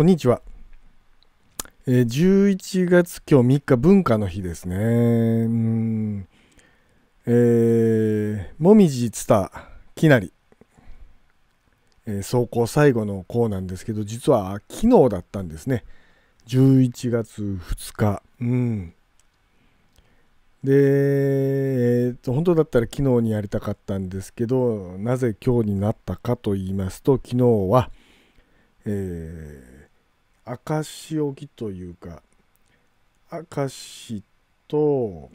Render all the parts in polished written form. こんにちは。11月今日3日文化の日ですね。もみじつたきなり、走行最後の項なんですけど、実は昨日だったんですね。11月2日。で、本当だったら昨日にやりたかったんですけど、なぜ今日になったかと言いますと、昨日は、明石沖というか、明石と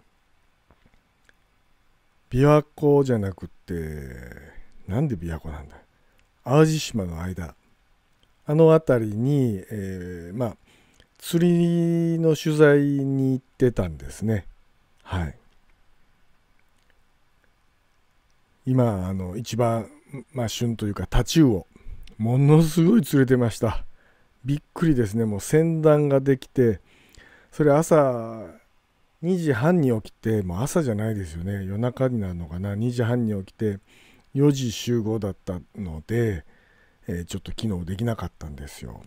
琵琶湖じゃなくて、なんで琵琶湖なんだ、淡路島の間、あの辺りに、釣りの取材に行ってたんですね。はい、今一番、旬というかタチウオ、ものすごい釣れてました。びっくりですね。もう船団ができて、それ朝2時半に起きて、もう朝じゃないですよね、夜中になるのかな、2時半に起きて4時集合だったので、ちょっと昨日できなかったんですよ。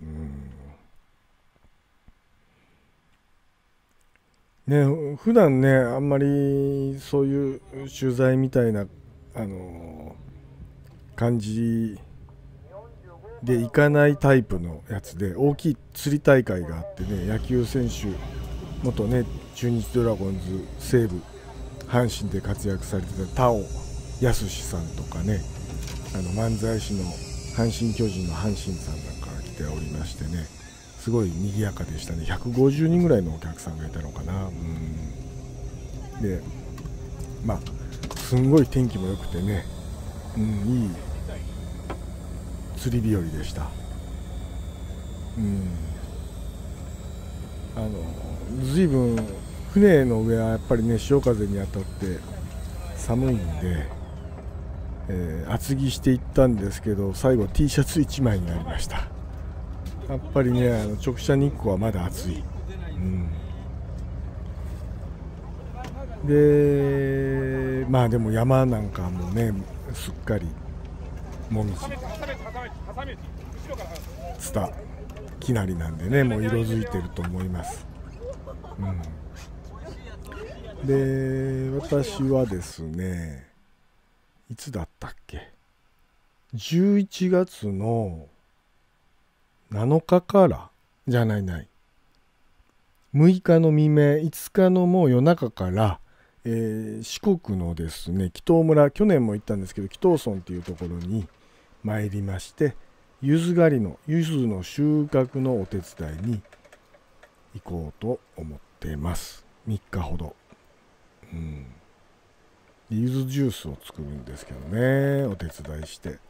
普段ね、あんまりそういう取材みたいな、感じで行かないタイプのやつで、大きい釣り大会があってね、野球選手、元ね、中日ドラゴンズ、西武、阪神で活躍されてた田尾康さんとかね、漫才師の阪神巨人の阪神さんなんかが来ておりましてね、すごい賑やかでしたね。150人ぐらいのお客さんがいたのかな。で、すんごい天気も良くてね、いい釣り日和でした。ずいぶん船の上はやっぱりね、潮風に当たって寒いんで、厚着していったんですけど、最後 T シャツ1枚になりました。やっぱりね、直射日光はまだ暑い。で、でも山なんかもね、すっかりもみじつたきなりなんでね、もう色づいてると思います。で、私はですね、いつだったっけ、11月の7日からじゃないない6日の未明、5日のもう夜中から、四国のですね、木頭村、去年も行ったんですけど、木頭村というところに参りまして、柚子狩りの柚子の収穫のお手伝いに行こうと思ってます。3日ほど、柚子ジュースを作るんですけどね、お手伝いして、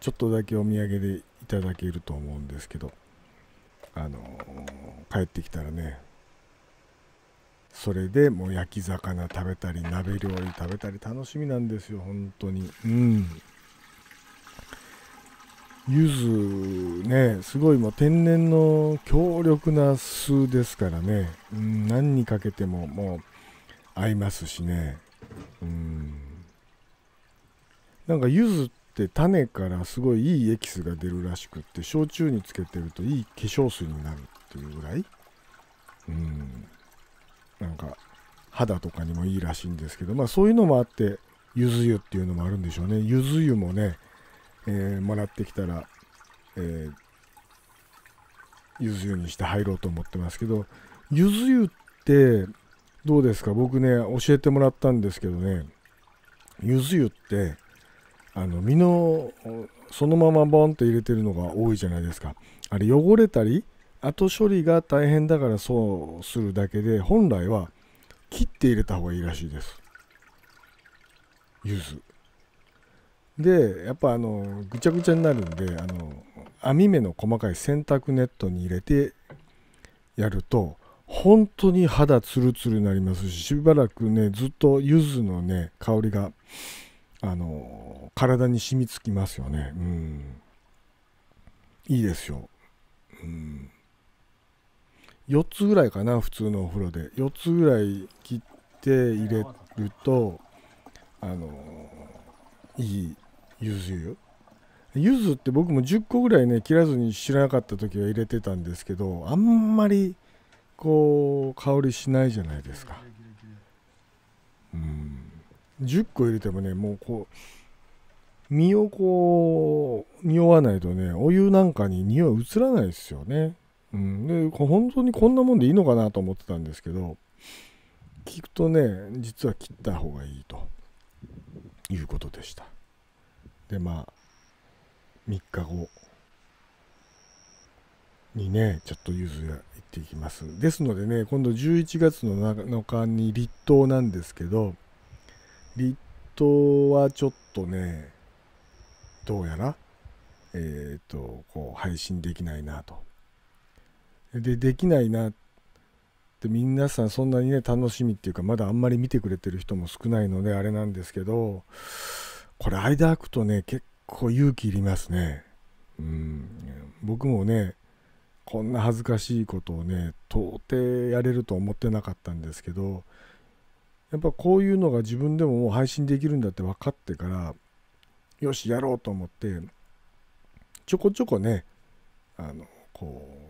ちょっとだけお土産でいただけると思うんですけど、帰ってきたらね、それでもう焼き魚食べたり、鍋料理食べたり、楽しみなんですよ、本当に。柚子ね、すごいもう天然の強力な酢ですからね、何にかけてももう合いますしね。なんか柚子って種からすごいいいエキスが出るらしくって、焼酎につけてるといい化粧水になるっていうぐらい、なんか肌とかにもいいらしいんですけど、そういうのもあって、ゆず湯っていうのもあるんでしょうね。ゆず湯もね、もらってきたら、ゆず湯にして入ろうと思ってますけど、ゆず湯ってどうですか。僕ね、教えてもらったんですけどね、ゆず湯って身のそのままボンって入れてるのが多いじゃないですか。あれ汚れたり後処理が大変だから、そうするだけで、本来は切って入れた方がいいらしいです、柚子で。やっぱぐちゃぐちゃになるんで、網目の細かい洗濯ネットに入れてやると、本当に肌ツルツルになりますし、しばらくね、ずっと柚子のね、香りが体に染みつきますよね。いいですよ。4つぐらいかな、普通のお風呂で4つぐらい切って入れると、いい柚子湯、柚子って僕も10個ぐらいね切らずに知らなかった時は入れてたんですけど、あんまりこう香りしないじゃないですか。うん、10個入れてもね、もうこう身をこう匂わないとね、お湯なんかに匂い移らないですよね。うん、で本当にこんなもんでいいのかなと思ってたんですけど、聞くとね実は切った方がいいということでした。でまあ3日後にねちょっと柚子が行ってきます。ですのでね、今度11月の7日に立冬なんですけど、立冬はちょっとねどうやらこう配信できないなと。できないなって皆さんそんなにね楽しみっていうか、まだあんまり見てくれてる人も少ないのであれなんですけど、これ間空くとね結構勇気いりますね。うん、僕もねこんな恥ずかしいことをね到底やれると思ってなかったんですけど、やっぱこういうのが自分でももう配信できるんだって分かってから、よしやろうと思ってちょこちょこねこう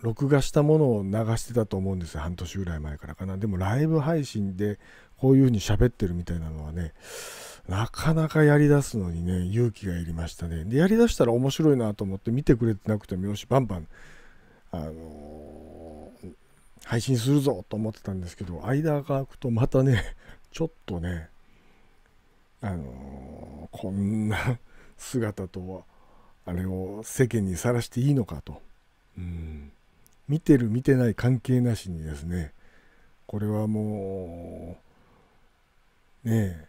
録画したものを流してたと思うんですよ、半年ぐらい前からかな。でもライブ配信でこういう風に喋ってるみたいなのはね、なかなかやりだすのにね勇気がいりましたね。でやりだしたら面白いなと思って、見てくれてなくてもよしバンバン配信するぞと思ってたんですけど、間が空くとまたねちょっとねこんな姿とはあれを世間にさらしていいのかと。うん、見てる見てない関係なしにですね、これはもうね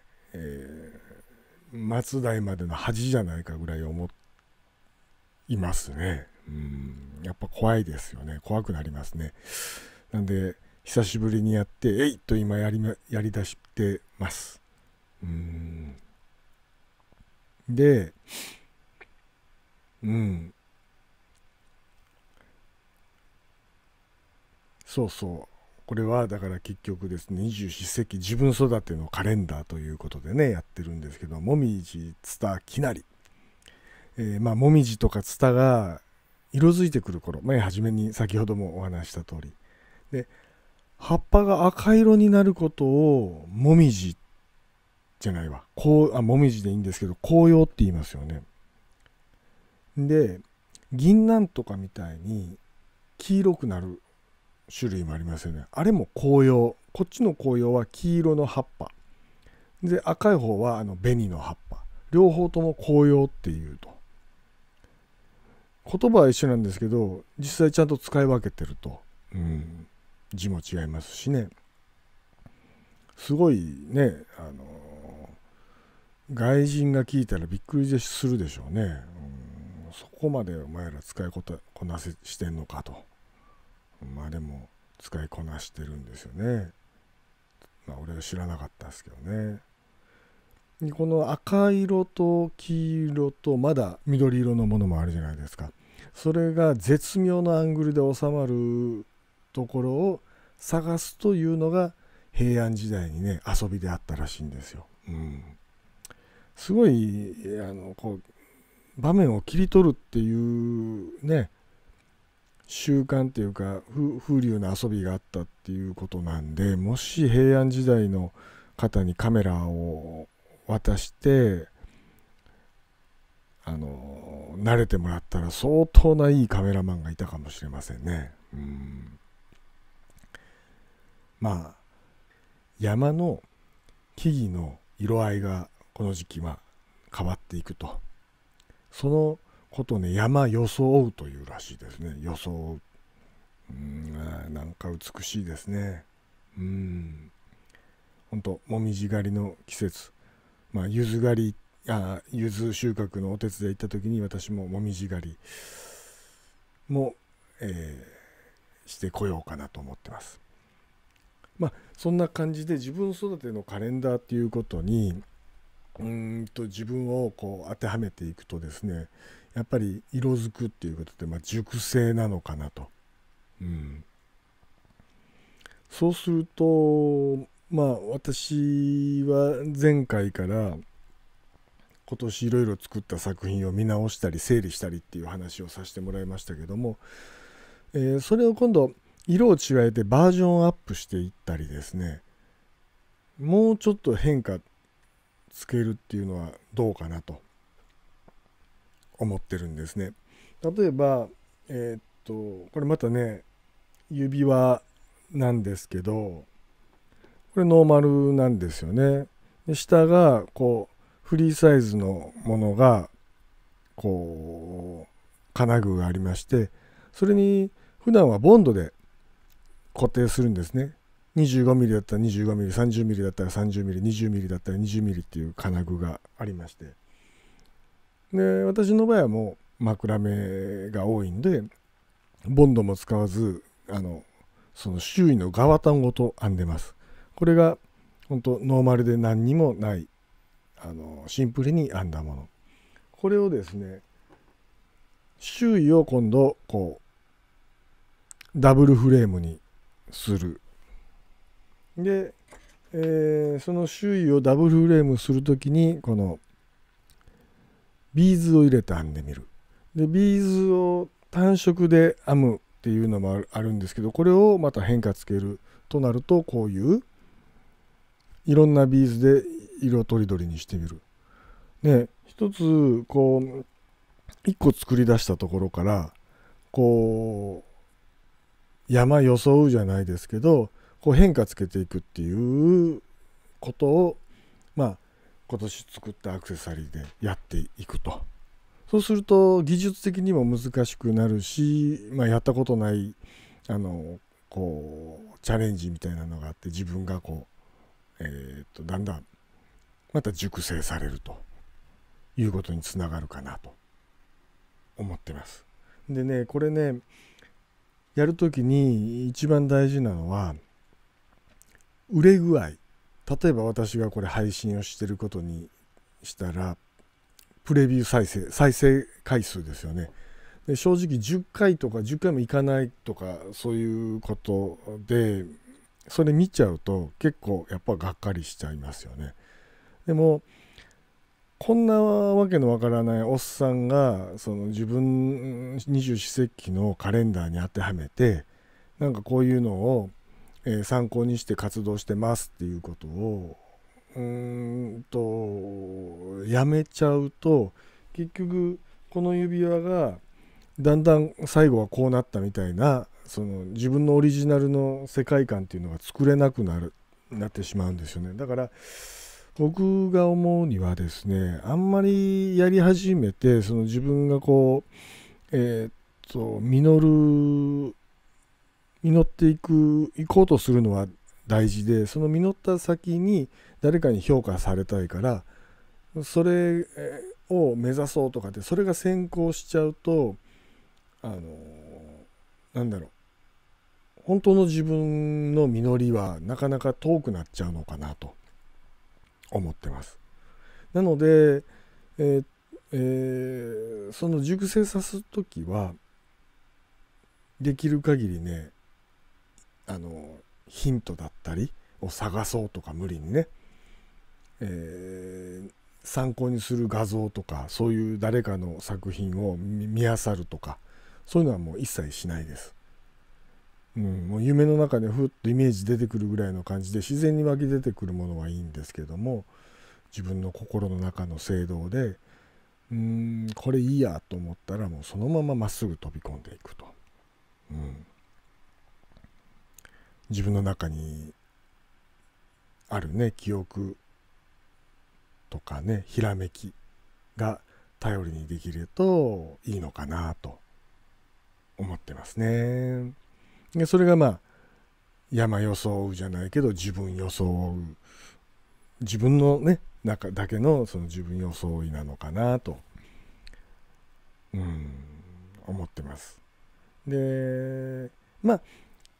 末代までの恥じゃないかぐらい思いますね。うん、やっぱ怖いですよね、怖くなりますね。なんで久しぶりにやってえいっと今やりだしてます。うん、でそうそう、これはだから結局ですね、二十四節気自分育てのカレンダーということでねやってるんですけど、もみじツタキナリ、まあもみじとかツタが色づいてくる頃、初めに先ほどもお話した通りで、葉っぱが赤色になることをもみじじゃないわ、もみじでいいんですけど紅葉って言いますよね。で銀杏とかみたいに黄色くなる種類もありますよね。あれも紅葉、こっちの紅葉は黄色の葉っぱで、赤い方は紅の葉っぱ、両方とも紅葉っていうと。言葉は一緒なんですけど実際ちゃんと使い分けてると、うん、字も違いますしね、すごいね外人が聞いたらびっくりするでしょうね。うん、そこまでお前ら使いこなせしてんのかと。まあでも使いこなしてるんですよね。まあ俺は知らなかったですけどね。でこの赤色と黄色とまだ緑色のものもあるじゃないですか。それが絶妙なアングルで収まるところを探すというのが平安時代にね遊びであったらしいんですよ。うん、すごいこう場面を切り取るっていうね習慣っていうか風流な遊びがあったっていうことなんで、もし平安時代の方にカメラを渡して慣れてもらったら相当ないいカメラマンがいたかもしれませんね。うん、まあ山の木々の色合いがこの時期は変わっていくと、そのことね山装うというらしいですね。装う、なんか美しいですね。ほんともみじ狩りの季節、まあ柚子狩り柚子収穫のお手伝い行った時に私ももみじ狩りも、してこようかなと思ってます。まあそんな感じで自分育てのカレンダーっていうことに自分をこう当てはめていくとですね、やっぱり色づくっていうことで、熟成なのかなと。そうすると私は前回から今年いろいろ作った作品を見直したり整理したりっていう話をさせてもらいましたけども、それを今度色を違えてバージョンアップしていったりですね、もうちょっと変化つけるっていうのはどうかなと思ってるんですね。例えばこれまたね指輪なんですけど、これノーマルなんですよね。で下がこうフリーサイズのものがこう金具がありまして、それに普段はボンドで固定するんですね。 25mm だったら 25mm、 30mm だったら 30mm、 20mm だったら 20mm っていう金具がありまして、で私の場合はもう枕目が多いんでボンドも使わずその周囲の側端ごと編んでます。これが本当ノーマルで何にもないシンプルに編んだもの、これをですね周囲を今度こうダブルフレームにする。で、その周囲をダブルフレームする時にこのビーズを入れて編んでみる。でビーズを単色で編むっていうのもあるんですけど、これをまた変化つけるとなるとこういういろんなビーズで色とりどりにしてみる。で一つこう一個作り出したところからこう山装うじゃないですけどこう変化つけていくっていうことを今年作ったアクセサリーでやっていくと。そうすると技術的にも難しくなるし、やったことないこうチャレンジみたいなのがあって、自分がこうだんだんまた熟成されるということにつながるかなと思ってます。でねこれねやるときに一番大事なのは売れ具合。例えば私がこれ配信をしてることにしたらプレビュー再生回数ですよね。で正直10回とか10回もいかないとかそういうことでそれ見ちゃうと結構やっぱがっかりしちゃいますよね。でもこんなわけのわからないおっさんがその自分二十四節気のカレンダーに当てはめてなんかこういうのを参考にして活動してますっていうことをやめちゃうと、結局この指輪がだんだん最後はこうなったみたいなその自分のオリジナルの世界観っていうのが作れなくなってしまうんですよね。だから僕が思うにはですね、あんまりやり始めてその自分がこう実っていこうとするのは大事で、その実った先に誰かに評価されたいからそれを目指そうとかってそれが先行しちゃうとなんだろう、本当の自分の実りはなかなか遠くなっちゃうのかなと思ってます。なので、その熟成さす時はできる限りねヒントだったりを探そうとか無理にね、参考にする画像とかそういう誰かの作品を見漁るとかそういうのはもう一切しないです。もう夢の中でふっとイメージ出てくるぐらいの感じで自然に湧き出てくるものはいいんですけども、自分の心の中の聖堂でこれいいやと思ったらもうそのまままっすぐ飛び込んでいくと、自分の中にあるね記憶とかねひらめきが頼りにできるといいのかなと思ってますね。でそれが山装うじゃないけど自分装う、自分のね中だけのその自分装いなのかなと思ってます。で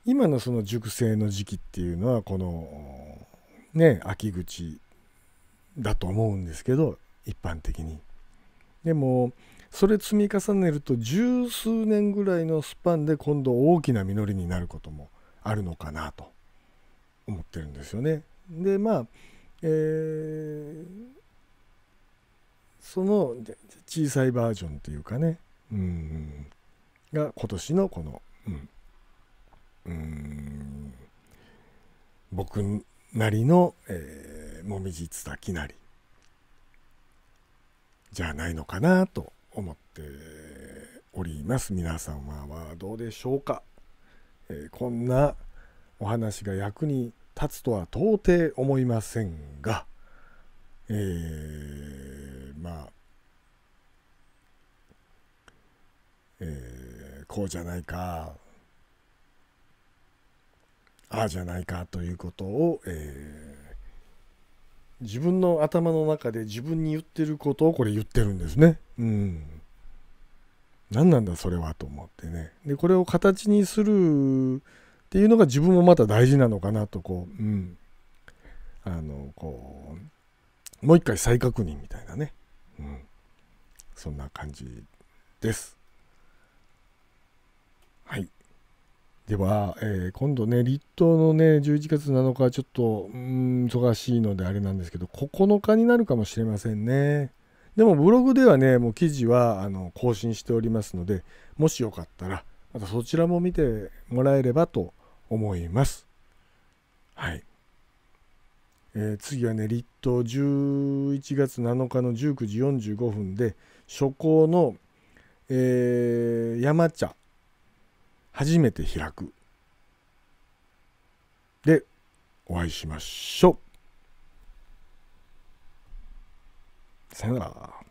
今のその熟成の時期っていうのはこのね秋口だと思うんですけど一般的に。でもそれ積み重ねると十数年ぐらいのスパンで今度大きな実りになることもあるのかなと思ってるんですよね。でその小さいバージョンっていうかね、が今年のこの、僕なりのもみじつたきなりじゃないのかなと思っております。皆様はどうでしょうか。こんなお話が役に立つとは到底思いませんが、こうじゃないかああじゃないかということを、自分の頭の中で自分に言ってることをこれ言ってるんですね。何なんだそれはと思ってね。でこれを形にするっていうのが自分もまた大事なのかなとこう、もう一回再確認みたいなね、そんな感じです。はい。では、今度ね、立冬のね、11月7日はちょっと、忙しいのであれなんですけど、9日になるかもしれませんね。でも、ブログではね、もう記事は更新しておりますので、もしよかったら、またそちらも見てもらえればと思います。はい。次はね、立冬11月7日の19時45分で、初行の、山茶。初めて開くでお会いしましょう。さよなら。